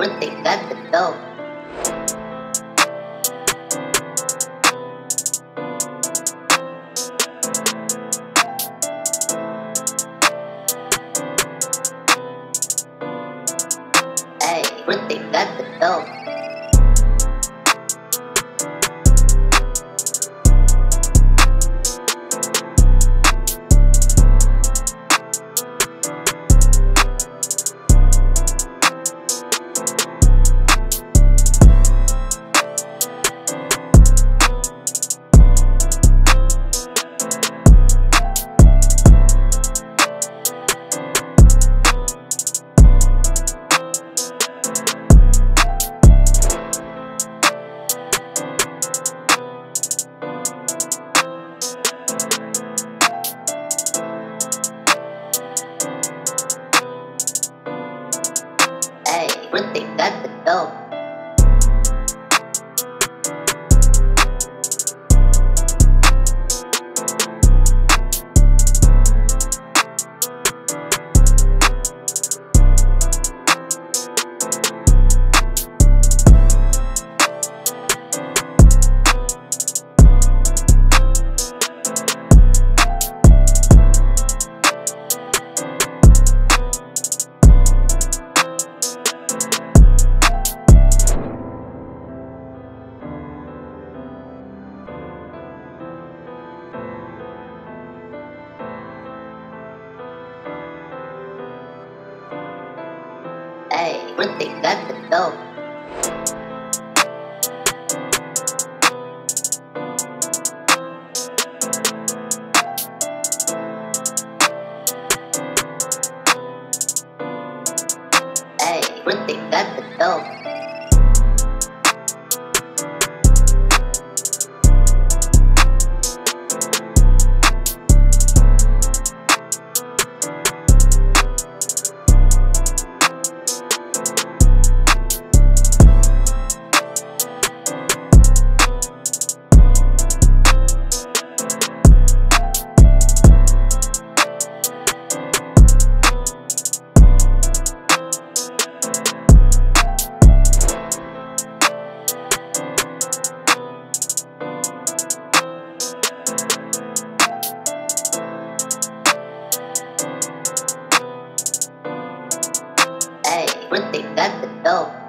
freaking got the dough. Hey, freaking got the dough. Freaking got the dough. Freaking got the dough. Hey, freaking got the dough. Freaking got the dough.